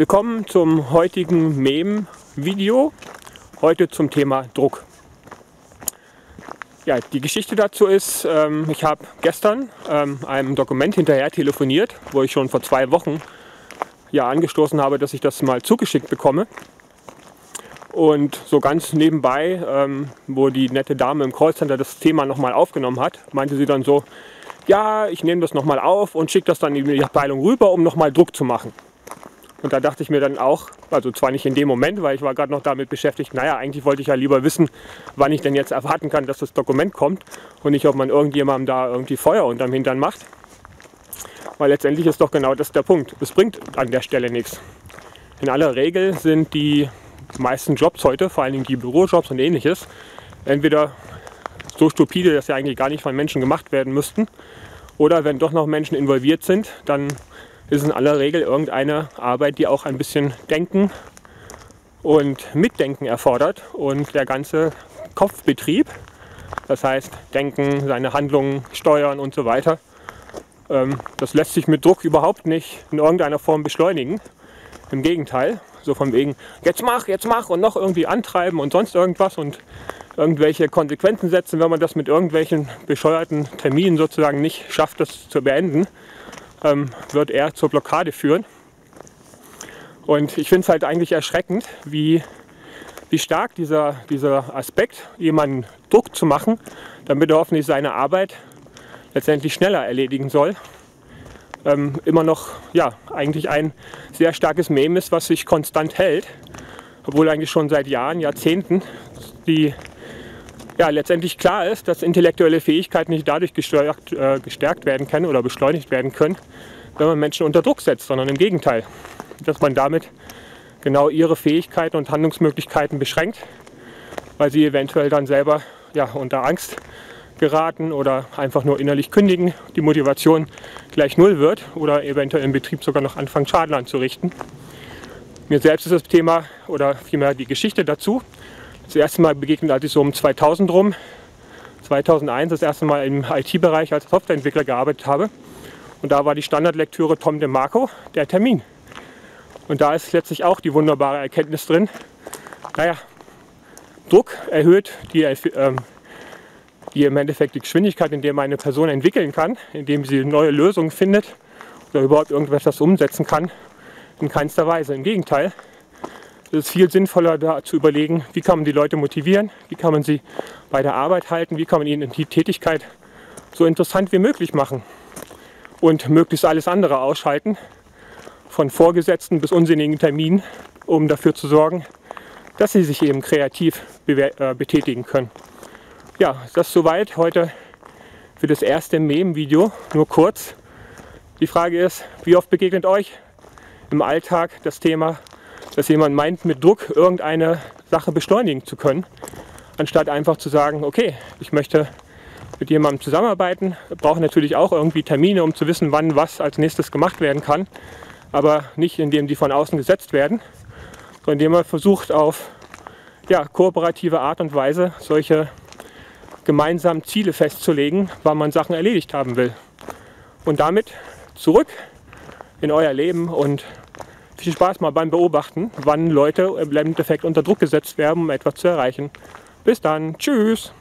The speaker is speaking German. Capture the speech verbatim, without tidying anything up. Willkommen zum heutigen Mem-Video, heute zum Thema Druck. Ja, die Geschichte dazu ist, ähm, ich habe gestern ähm, einem Dokument hinterher telefoniert, wo ich schon vor zwei Wochen ja angestoßen habe, dass ich das mal zugeschickt bekomme. Und so ganz nebenbei, ähm, wo die nette Dame im Callcenter das Thema nochmal aufgenommen hat, meinte sie dann so, ja, ich nehme das nochmal auf und schicke das dann in die Abteilung rüber, um nochmal Druck zu machen. Und da dachte ich mir dann auch, also zwar nicht in dem Moment, weil ich war gerade noch damit beschäftigt, naja, eigentlich wollte ich ja lieber wissen, wann ich denn jetzt erwarten kann, dass das Dokument kommt und nicht, ob man irgendjemandem da irgendwie Feuer unterm Hintern macht. Weil letztendlich ist doch genau das der Punkt. Es bringt an der Stelle nichts. In aller Regel sind die meisten Jobs heute, vor allen Dingen die Bürojobs und ähnliches, entweder so stupide, dass sie eigentlich gar nicht von Menschen gemacht werden müssten, oder wenn doch noch Menschen involviert sind, dann ist in aller Regel irgendeine Arbeit, die auch ein bisschen Denken und Mitdenken erfordert. Und der ganze Kopfbetrieb, das heißt Denken, seine Handlungen, Steuern und so weiter, das lässt sich mit Druck überhaupt nicht in irgendeiner Form beschleunigen. Im Gegenteil, so von wegen, jetzt mach, jetzt mach und noch irgendwie antreiben und sonst irgendwas und irgendwelche Konsequenzen setzen, wenn man das mit irgendwelchen bescheuerten Terminen sozusagen nicht schafft, das zu beenden, wird eher zur Blockade führen. Und ich finde es halt eigentlich erschreckend, wie, wie stark dieser, dieser Aspekt, jemanden Druck zu machen, damit er hoffentlich seine Arbeit letztendlich schneller erledigen soll, ähm, immer noch ja, eigentlich ein sehr starkes Mem ist, was sich konstant hält, obwohl eigentlich schon seit Jahren, Jahrzehnten die ja, letztendlich klar ist, dass intellektuelle Fähigkeiten nicht dadurch gestärkt, äh, gestärkt werden können oder beschleunigt werden können, wenn man Menschen unter Druck setzt, sondern im Gegenteil, dass man damit genau ihre Fähigkeiten und Handlungsmöglichkeiten beschränkt, weil sie eventuell dann selber ja, unter Angst geraten oder einfach nur innerlich kündigen, die Motivation gleich null wird oder eventuell im Betrieb sogar noch anfangen, Schaden anzurichten. Mir selbst ist das Thema oder vielmehr die Geschichte dazu das erste Mal begegnet, als ich so um zweitausend rum, zweitausendeins, das erste Mal im I T-Bereich als Softwareentwickler gearbeitet habe. Und da war die Standardlektüre Tom DeMarco, der Termin. Und da ist letztlich auch die wunderbare Erkenntnis drin, naja, Druck erhöht die, äh, die im Endeffekt die Geschwindigkeit, in der man eine Person entwickeln kann, indem sie neue Lösungen findet oder überhaupt irgendwas umsetzen kann, in keinster Weise. Im Gegenteil. Es ist viel sinnvoller, da zu überlegen, wie kann man die Leute motivieren, wie kann man sie bei der Arbeit halten, wie kann man ihnen die Tätigkeit so interessant wie möglich machen und möglichst alles andere ausschalten, von Vorgesetzten bis unsinnigen Terminen, um dafür zu sorgen, dass sie sich eben kreativ äh, betätigen können. Ja, das ist soweit heute für das erste Mem-Video, nur kurz. Die Frage ist, wie oft begegnet euch im Alltag das Thema, dass jemand meint, mit Druck irgendeine Sache beschleunigen zu können, anstatt einfach zu sagen, okay, ich möchte mit jemandem zusammenarbeiten, brauche natürlich auch irgendwie Termine, um zu wissen, wann was als nächstes gemacht werden kann, aber nicht indem die von außen gesetzt werden, sondern indem man versucht, auf ja, kooperative Art und Weise solche gemeinsamen Ziele festzulegen, wann man Sachen erledigt haben will. Und damit zurück in euer Leben und viel Spaß mal beim Beobachten, wann Leute im Endeffekt unter Druck gesetzt werden, um etwas zu erreichen. Bis dann, tschüss!